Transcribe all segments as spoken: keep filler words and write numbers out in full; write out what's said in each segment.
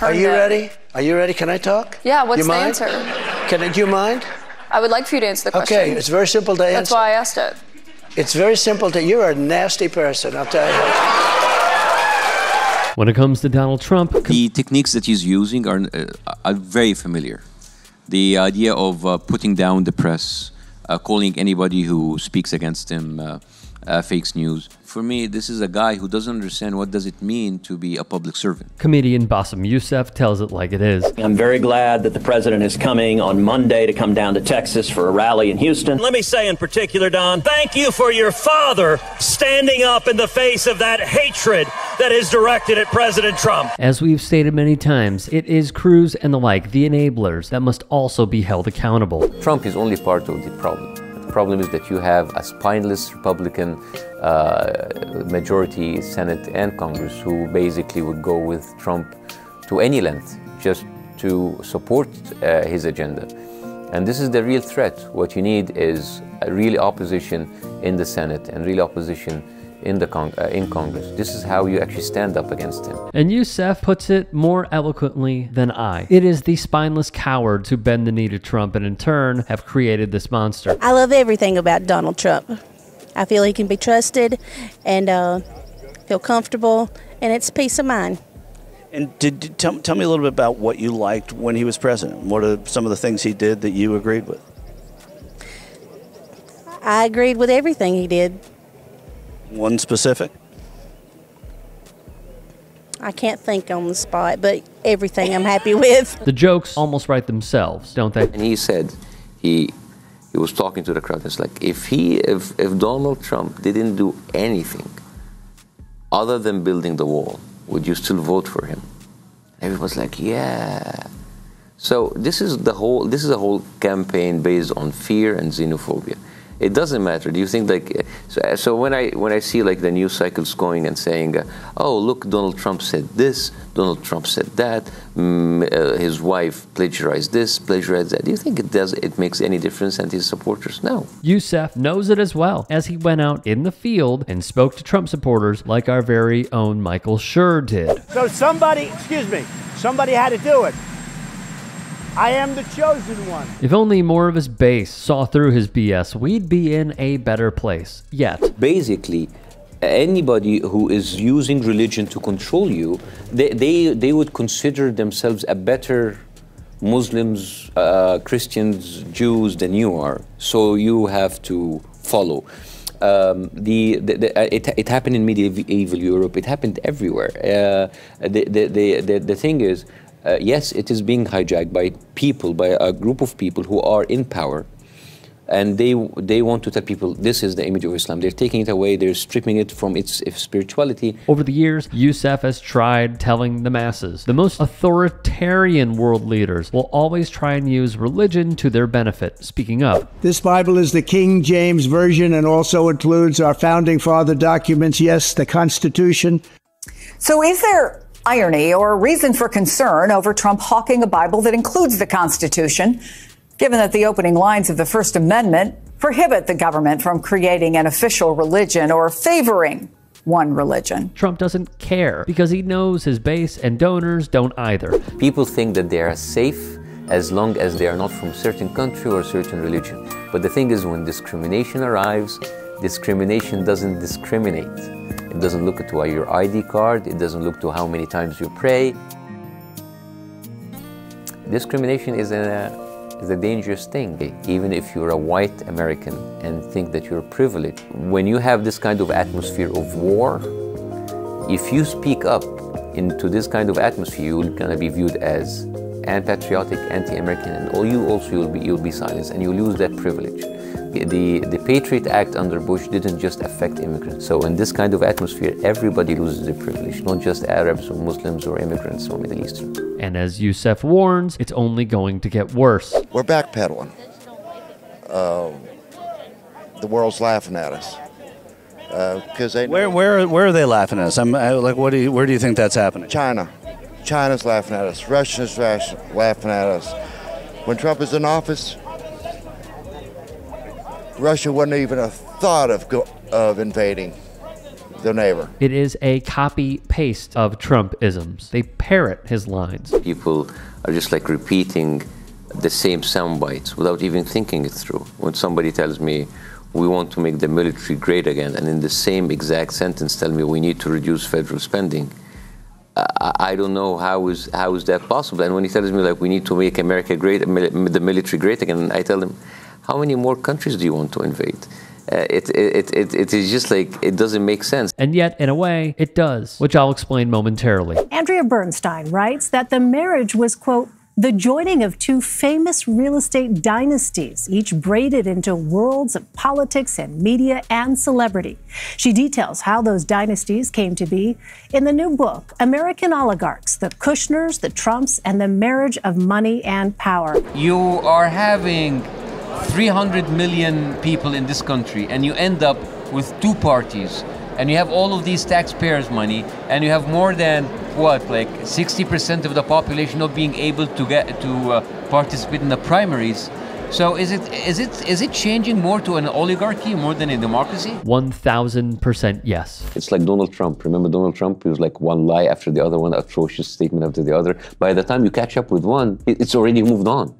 Are you ready? Are you ready? Can I talk? Yeah, what's the answer? Can I, do you mind? I would like for you to answer the question. Okay, it's very simple to answer. That's why I asked it. It's very simple to... You're a nasty person, I'll tell you. When it comes to Donald Trump... The techniques that he's using are, uh, are very familiar. The idea of uh, putting down the press, uh, calling anybody who speaks against him, uh, Uh, fake news. For me, this is a guy who doesn't understand what does it mean to be a public servant. Comedian Bassem Youssef tells it like it is. I'm very glad that the president is coming on Monday to come down to Texas for a rally in Houston. Let me say in particular, Don, thank you for your father standing up in the face of that hatred that is directed at President Trump. As we've stated many times, it is Cruz and the like, the enablers, that must also be held accountable. Trump is only part of the problem. The problem is that you have a spineless Republican uh, majority, Senate and Congress, who basically would go with Trump to any length just to support uh, his agenda. And this is the real threat. What you need is a real opposition in the Senate and real opposition in the con uh, in Congress. This is how you actually stand up against him. And Youssef puts it more eloquently than I. It is the spineless cowards who bend the knee to Trump and in turn have created this monster. I love everything about Donald Trump. I feel he can be trusted and uh, feel comfortable, and it's peace of mind. And did, did tell, tell me a little bit about what you liked when he was president. What are some of the things he did that you agreed with? I agreed with everything he did. One specific? I can't think on the spot, but everything I'm happy with. The jokes almost write themselves, don't they? And he said, he, he was talking to the crowd, it's like, if he, if, if Donald Trump didn't do anything other than building the wall, would you still vote for him? Everyone's like, yeah. So this is the whole, this is a whole campaign based on fear and xenophobia. It doesn't matter. Do you think like so? So when I when I see like the news cycles going and saying, uh, "Oh, look, Donald Trump said this, Donald Trump said that, mm, uh, his wife plagiarized this, plagiarized that," do you think it does? It makes any difference? And his supporters, no. Youssef knows it as well, as he went out in the field and spoke to Trump supporters, like our very own Michael Schur did. So somebody, excuse me, somebody had to do it. I am the chosen one. If only more of his base saw through his B S, we'd be in a better place. Yet. Basically, anybody who is using religion to control you, they, they, they would consider themselves a better Muslims, uh, Christians, Jews than you are. So you have to follow. Um, the, the, the, uh, it, it happened in medieval Europe. It happened everywhere. Uh, the, the, the, the, the thing is, Uh, yes, it is being hijacked by people, by a group of people who are in power, and they they want to tell people this is the image of Islam. They're taking it away. They're stripping it from its, its spirituality. Over the years, Youssef has tried telling the masses the most authoritarian world leaders will always try and use religion to their benefit. Speaking of, this Bible is the King James Version and also includes our founding father documents. Yes, the Constitution. So is there irony or a reason for concern over Trump hawking a Bible that includes the Constitution, given that the opening lines of the First Amendment prohibit the government from creating an official religion or favoring one religion? Trump doesn't care because he knows his base and donors don't either. People think that they are safe as long as they are not from a certain country or a certain religion. But the thing is, when discrimination arrives, discrimination doesn't discriminate. It doesn't look at your I D card. It doesn't look to how many times you pray. Discrimination is a, is a dangerous thing, even if you're a white American and think that you're privileged. When you have this kind of atmosphere of war, if you speak up into this kind of atmosphere, you're gonna be viewed as anti-patriotic, anti-American, and all you also you'll be, you'll be silenced, and you lose that privilege. The, the Patriot Act under Bush didn't just affect immigrants. So in this kind of atmosphere, everybody loses their privilege, not just Arabs or Muslims or immigrants or Middle Eastern. And as Youssef warns, it's only going to get worse. We're backpedaling. Uh, the world's laughing at us. Because uh, they know where, where, where are they laughing at us? I'm I, like, what do you, where do you think that's happening? China. China's laughing at us. Russia's laughing at us. When Trump is in office, Russia wasn't even a thought of, go of invading their neighbor. It is a copy paste of Trumpisms. They parrot his lines. People are just like repeating the same sound bites without even thinking it through. When somebody tells me, we want to make the military great again, and in the same exact sentence tell me we need to reduce federal spending, I, I don't know how is, how is that possible. And when he tells me, like, we need to make America great, the military great again, I tell him, how many more countries do you want to invade? Uh, it, it, it, it is just like, it doesn't make sense. And yet, in a way, it does, which I'll explain momentarily. Andrea Bernstein writes that the marriage was, quote, the joining of two famous real estate dynasties, each braided into worlds of politics and media and celebrity. She details how those dynasties came to be in the new book, American Oligarchs, the Kushners, the Trumps, and the Marriage of Money and Power. You are having three hundred million people in this country, and you end up with two parties, and you have all of these taxpayers' money, and you have more than, what, like sixty percent of the population not being able to get to uh, participate in the primaries. So is it is it is it changing more to an oligarchy more than a democracy? one thousand percent yes. It's like Donald Trump. Remember Donald Trump? He was like one lie after the other, one atrocious statement after the other. By the time you catch up with one, it's already moved on.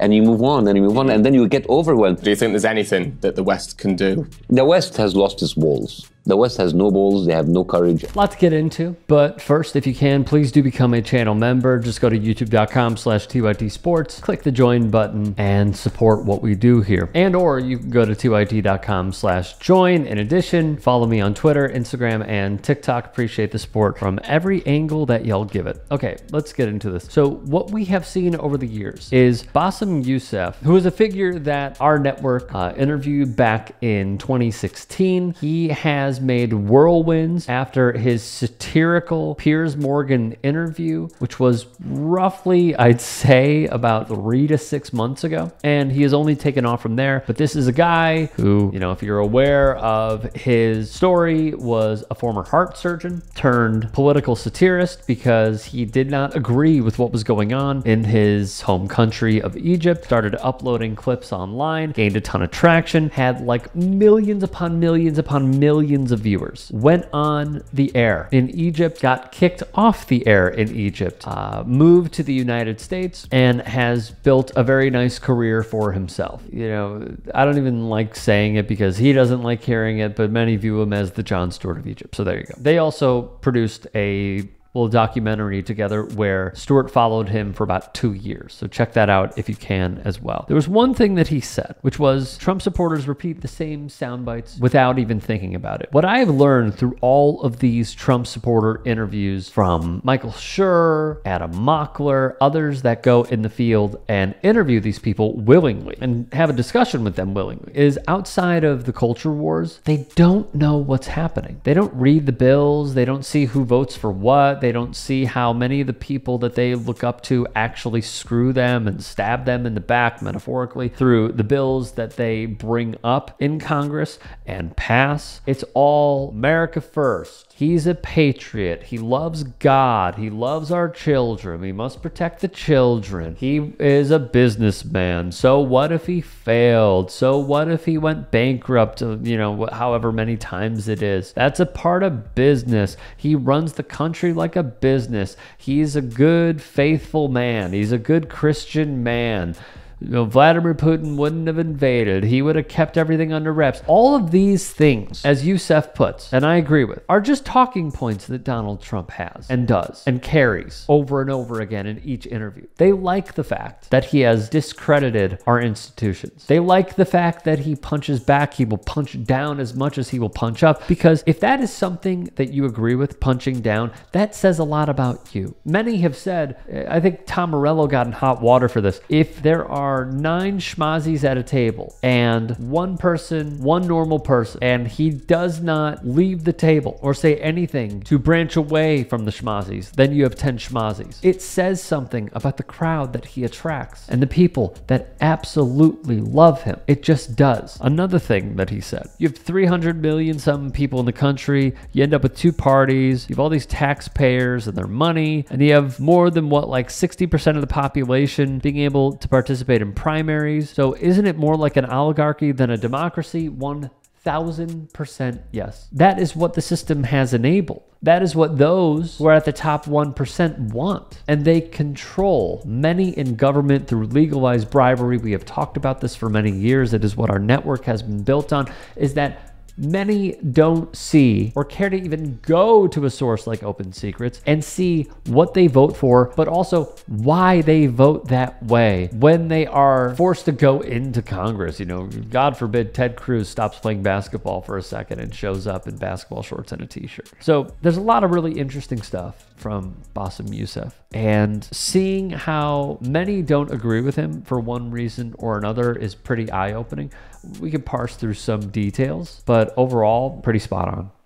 And you move on, and you move on, and then you get overwhelmed. Do you think there's anything that the West can do? The West has lost its walls. The West has no balls, they have no courage. A lot to get into, but first, if you can, please do become a channel member. Just go to youtube dot com slash T Y T sports, click the join button, and support what we do here. And or you can go to T Y T dot com slash join. In addition, follow me on Twitter, Instagram, and TikTok. Appreciate the support from every angle that y'all give it. Okay, let's get into this. So what we have seen over the years is Bassem Youssef, who is a figure that our network uh, interviewed back in twenty sixteen. He has made whirlwinds after his satirical Piers Morgan interview, which was roughly, I'd say, about three to six months ago. And he has only taken off from there. But this is a guy who, you know, if you're aware of his story, was a former heart surgeon turned political satirist because he did not agree with what was going on in his home country of Egypt, started uploading clips online, gained a ton of traction, had like millions upon millions upon millions of viewers, went on the air in Egypt, got kicked off the air in Egypt, uh, moved to the United States, and has built a very nice career for himself. You know, I don't even like saying it because he doesn't like hearing it, but many view him as the Jon Stewart of Egypt. So there you go. They also produced a little documentary together where Stewart followed him for about two years. So check that out if you can as well. There was one thing that he said, which was Trump supporters repeat the same sound bites without even thinking about it. What I have learned through all of these Trump supporter interviews from Michael Schur, Adam Mockler, others that go in the field and interview these people willingly and have a discussion with them willingly is outside of the culture wars, they don't know what's happening. They don't read the bills. They don't see who votes for what. They don't see how many of the people that they look up to actually screw them and stab them in the back, metaphorically, through the bills that they bring up in Congress and pass. It's all America first. He's a patriot. He loves God. He loves our children. We must protect the children. He is a businessman. So what if he failed? So what if he went bankrupt, you know, however many times it is? That's a part of business. He runs the country like a business. He's a good, faithful man. He's a good Christian man. You know, Vladimir Putin wouldn't have invaded. He would have kept everything under wraps. All of these things, as Youssef puts, and I agree with, are just talking points that Donald Trump has and does and carries over and over again in each interview. They like the fact that he has discredited our institutions. They like the fact that he punches back. He will punch down as much as he will punch up, because if that is something that you agree with, punching down, that says a lot about you. Many have said, I think Tom Morello got in hot water for this, if there are Are nine schmazzies at a table and one person, one normal person, and he does not leave the table or say anything to branch away from the schmazzies, then you have ten schmazzies. It says something about the crowd that he attracts and the people that absolutely love him. It just does. Another thing that he said, you have three hundred million some people in the country, you end up with two parties, you have all these taxpayers and their money, and you have more than what, like sixty percent of the population being able to participate in primaries. So isn't it more like an oligarchy than a democracy? One one thousand percent yes. That is what the system has enabled. That is what those who are at the top one percent want. And they control many in government through legalized bribery. We have talked about this for many years. It is what our network has been built on, is that many don't see or care to even go to a source like Open Secrets and see what they vote for, but also why they vote that way when they are forced to go into Congress. You know, God forbid Ted Cruz stops playing basketball for a second and shows up in basketball shorts and a t-shirt. So there's a lot of really interesting stuff from Bassem Youssef, and seeing how many don't agree with him for one reason or another is pretty eye-opening. We could parse through some details, but overall, pretty spot on.